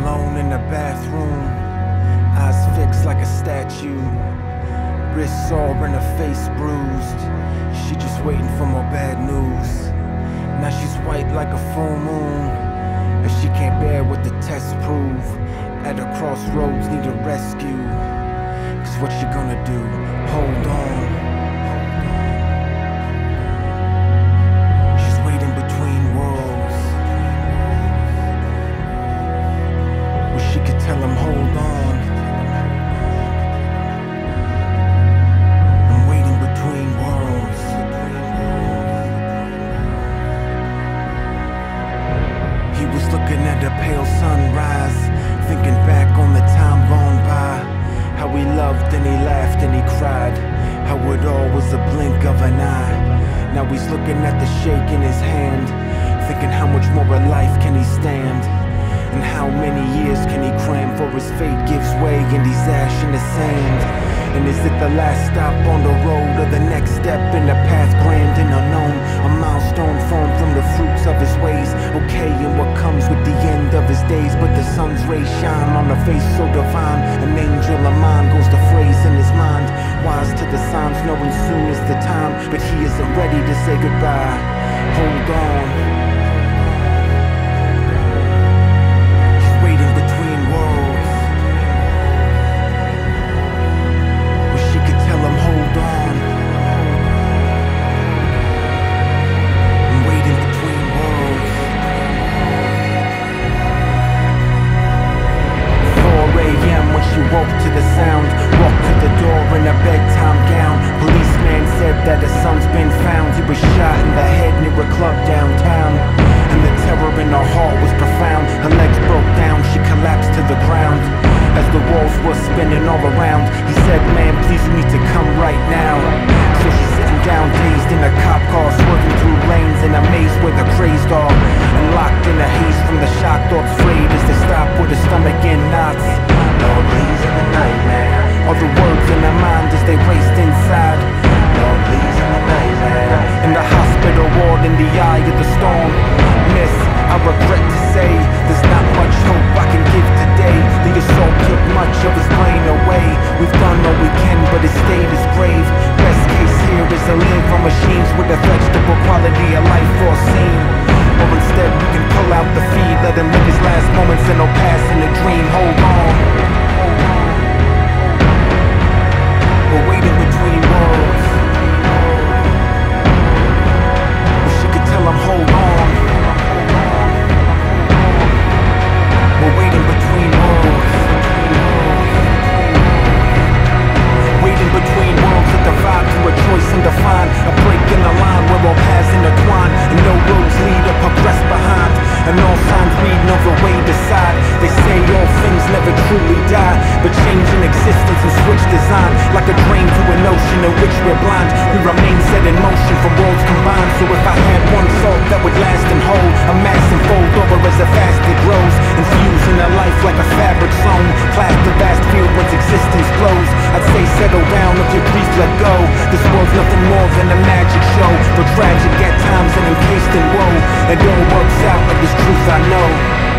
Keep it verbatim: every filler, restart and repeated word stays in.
Alone in the bathroom, eyes fixed like a statue, wrists sore and her face bruised. She just waiting for more bad news. Now she's white like a full moon, and she can't bear what the tests prove. At a crossroads, need a rescue. Cause what you gonna do? Hold on. Tell him, hold on. I'm waiting between worlds. He was looking at the pale sunrise, thinking back on the time gone by, how he loved and he laughed and he cried, how it all was a blink of an eye. Now he's looking at the shake in his hand, thinking how much more of life can he stand, and how many years can he cram, for his fate gives way and he's ash in the sand. And is it the last stop on the road, or the next step in the path grand and unknown? A milestone formed from the fruits of his ways. Okay, and what comes with the end of his days? But the sun's rays shine on a face so divine, an angel of mine goes to phrase in his mind. Wise to the signs, knowing soon is the time, but he isn't ready to say goodbye. Hold on. That his son's been found. He was shot in the head near a club downtown, and the terror in her heart was profound. Her legs broke down, she collapsed to the ground as the walls were spinning all around. He said, man, please, you need to come right now. So she's sitting down dazed in a cop car, swerving through lanes in a maze where the crazed are, and locked in a haze from the shock thoughts, frayed as they stop with her stomach in knots. Lord, please, in the nightmare, all the words in her mind as they raced inside. In the hospital ward, in the eye of the storm, miss, I regret to say, there's not much hope I can give today. The assault took much of his brain away. We've done all we can, but his state is grave. Best case here is to live on machines with a vegetable quality of life foreseen. Or instead we can pull out the feed, let him live his last moments and he'll pass in a dream. Hold on. We're waiting between worlds. Hold on. We're waiting between worlds. Waiting between worlds that divide to a choice and define. A break in the line where all paths intertwine, and no roads lead or progress behind, and all signs lead no the way to side. They say all things never truly die, but change in existence and switch design, like a drain to an ocean in which we're blind. We remain set in motion from worlds combined. So if I had one salt that would last and hold, a mass and fold over as the fast it grows, infuse in a life like a fabric sewn, class the vast field once existence glows. I'd say settle down if your grief let go. This world's nothing more than a magic show, but tragic at times and encased in woe. It all works out, but it's truth I know.